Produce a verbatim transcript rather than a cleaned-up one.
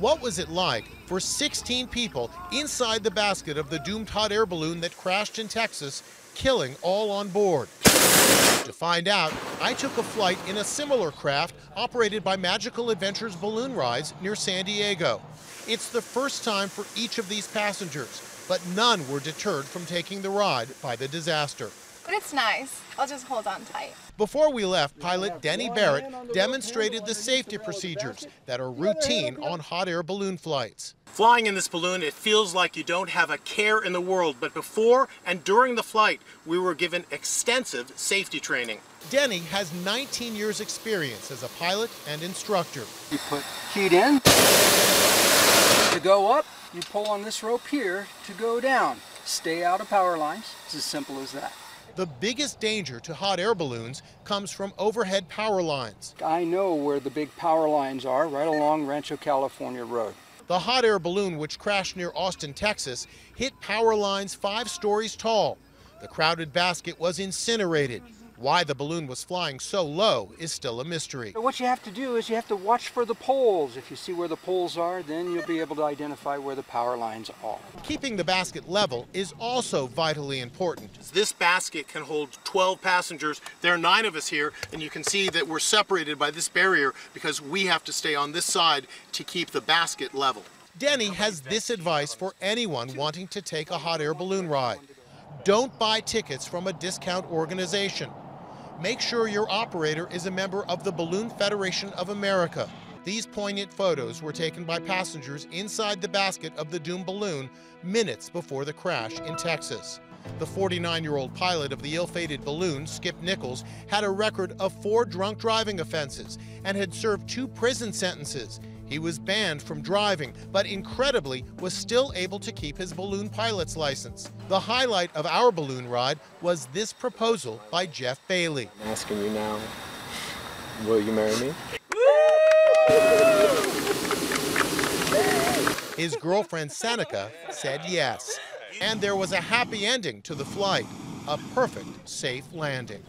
what was it like for sixteen people inside the basket of the doomed hot air balloon that crashed in Texas, killing all on board? To find out, I took a flight in a similar craft operated by Magical Adventures Balloon Rides near San Diego. It's the first time for each of these passengers, but none were deterred from taking the ride by the disaster. But it's nice. I'll just hold on tight. Before we left, pilot Denny Barrett demonstrated the safety procedures that are routine on hot air balloon flights. Flying in this balloon, it feels like you don't have a care in the world, but before and during the flight, we were given extensive safety training. Denny has nineteen years experience as a pilot and instructor. You put feet in to go up, you pull on this rope here to go down. Stay out of power lines. It's as simple as that. The biggest danger to hot air balloons comes from overhead power lines. I know where the big power lines are, right along Rancho California Road. The hot air balloon, which crashed near Austin, Texas, hit power lines five stories tall. The crowded basket was incinerated. Why the balloon was flying so low is still a mystery. What you have to do is you have to watch for the poles. If you see where the poles are, then you'll be able to identify where the power lines are. Keeping the basket level is also vitally important. This basket can hold twelve passengers. There are nine of us here, and you can see that we're separated by this barrier because we have to stay on this side to keep the basket level. Denny has this advice for anyone wanting to take a hot air balloon ride. Don't buy tickets from a discount organization. Make sure your operator is a member of the Balloon Federation of America. These poignant photos were taken by passengers inside the basket of the doomed balloon minutes before the crash in Texas. The forty-nine-year-old pilot of the ill-fated balloon, Skip Nichols, had a record of four drunk driving offenses and had served two prison sentences. He was banned from driving, but incredibly was still able to keep his balloon pilot's license. The highlight of our balloon ride was this proposal by Jeff Bailey. I'm asking you now, will you marry me? His girlfriend Seneca said yes. And there was a happy ending to the flight, a perfect, safe landing.